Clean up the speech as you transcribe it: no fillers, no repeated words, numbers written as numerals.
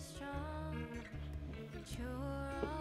strong, you're all